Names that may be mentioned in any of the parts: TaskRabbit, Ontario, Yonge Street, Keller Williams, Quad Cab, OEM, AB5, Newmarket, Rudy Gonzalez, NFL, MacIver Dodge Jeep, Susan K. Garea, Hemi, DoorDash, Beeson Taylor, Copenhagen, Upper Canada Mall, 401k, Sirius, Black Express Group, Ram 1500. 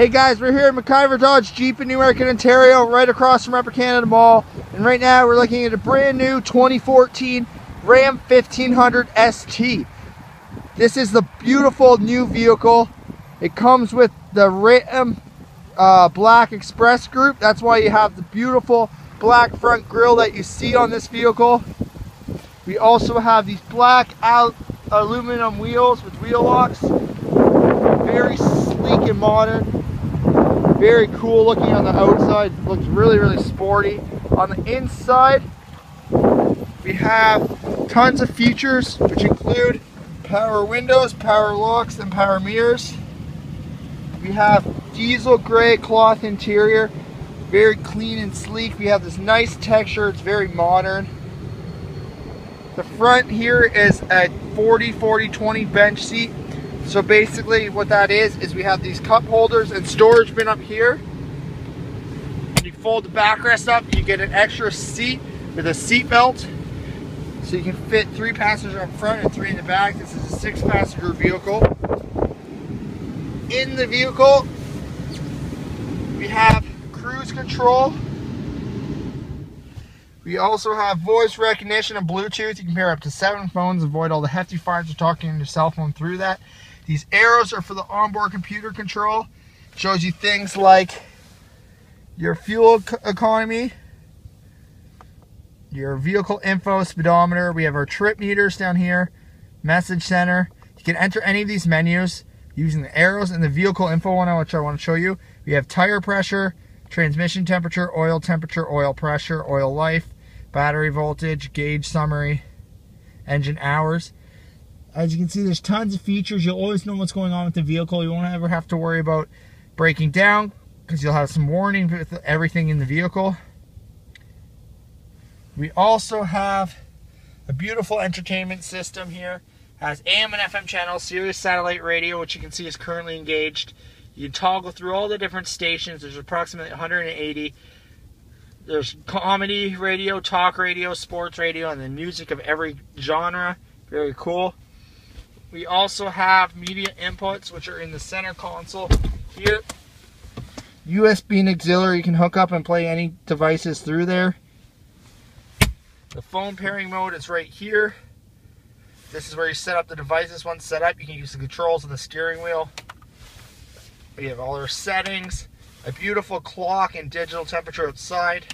Hey guys, we're here at MacIver Dodge Jeep in Newmarket, Ontario, right across from Upper Canada Mall. And right now we're looking at a brand new 2014 Ram 1500 ST. This is the beautiful new vehicle. It comes with the Ram Black Express Group. That's why you have the beautiful black front grille that you see on this vehicle. We also have these black aluminum wheels with wheel locks. Very sleek and modern. Very cool looking on the outside, looks really sporty. On the inside, we have tons of features which include power windows, power locks, and power mirrors. We have diesel gray cloth interior, very clean and sleek. We have this nice texture, it's very modern. The front here is a 40-40-20 bench seat. So basically what that is we have these cup holders and storage bin up here. You fold the backrest up, you get an extra seat with a seat belt. So you can fit 3 passengers up front and 3 in the back. This is a 6-passenger vehicle. In the vehicle, we have cruise control. We also have voice recognition and Bluetooth. You can pair up to 7 phones, avoid all the hefty fines of talking on your cell phone through that. These arrows are for the onboard computer control. It shows you things like your fuel economy, your vehicle info, speedometer. We have our trip meters down here, message center. You can enter any of these menus using the arrows and the vehicle info one, which I want to show you. We have tire pressure, transmission temperature, oil pressure, oil life, battery voltage, gauge summary, engine hours. As you can see, there's tons of features. You'll always know what's going on with the vehicle. You won't ever have to worry about breaking down because you'll have some warning with everything in the vehicle. We also have a beautiful entertainment system here. It has AM and FM channels, Sirius satellite radio, which you can see is currently engaged. You can toggle through all the different stations. There's approximately 180. There's comedy radio, talk radio, sports radio, and then music of every genre. Very cool. We also have media inputs, which are in the center console here. USB and auxiliary, you can hook up and play any devices through there. The phone pairing mode is right here. This is where you set up the devices. Once set up, you can use the controls on the steering wheel. We have all our settings, a beautiful clock and digital temperature outside,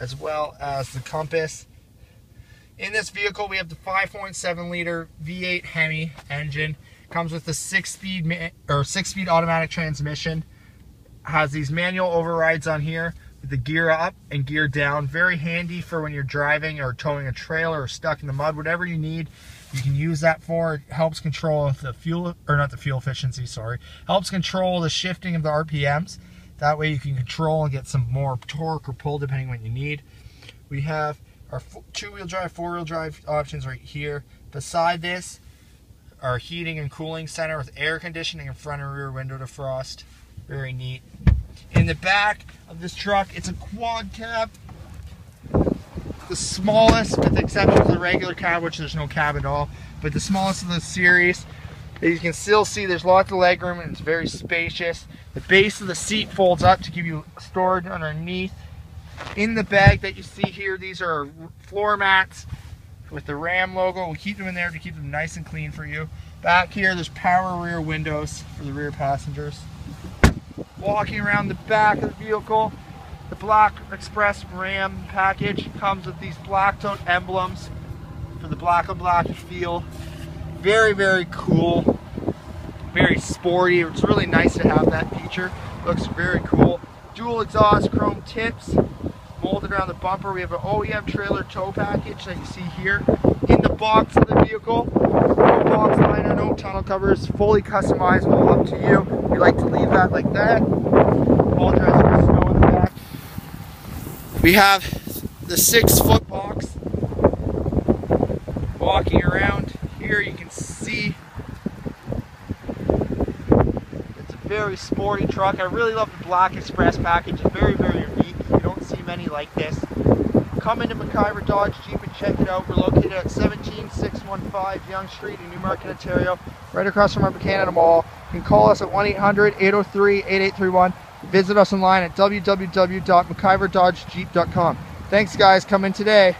as well as the compass. In this vehicle, we have the 5.7 liter V8 Hemi engine. Comes with a 6-speed automatic transmission. Has these manual overrides on here with the gear up and gear down. Very handy for when you're driving or towing a trailer or stuck in the mud. Whatever you need, you can use that for. It helps control the fuel, or not the fuel efficiency, sorry. Helps control the shifting of the RPMs. That way you can control and get some more torque or pull depending on what you need. We have our 2-wheel drive, 4-wheel drive options right here. Beside this, our heating and cooling center with air conditioning and front and rear window defrost. Very neat. In the back of this truck, it's a quad cab. The smallest, with the exception of the regular cab, which there's no cab at all, but the smallest of the series. As you can still see, there's lots of legroom and it's very spacious. The base of the seat folds up to give you storage underneath. In the bag that you see here, these are floor mats with the Ram logo. We'll keep them in there to keep them nice and clean for you. Back here, there's power rear windows for the rear passengers. Walking around the back of the vehicle, the Black Express Ram package comes with these black tone emblems for the black and black feel. Very cool. Very sporty. It's really nice to have that feature. Looks very cool. Dual exhaust chrome tips. Molded around the bumper, we have an OEM trailer tow package that you see here. In the box of the vehicle, no box liner, no tunnel covers, fully customizable, up to you. We like to leave that like that. All dressed in snow in the back. We have the 6-foot box. Walking around here, you can see it's a very sporty truck. I really love the Black Express package. It's very unique. You don't see many like this. Come into MacIver Dodge Jeep and check it out. We're located at 17615 Yonge Street in Newmarket, Ontario, right across from Upper Canada Mall. You can call us at 1-800-803-8831. Visit us online at www.maciverDodgeJeep.com. Thanks, guys. Come in today.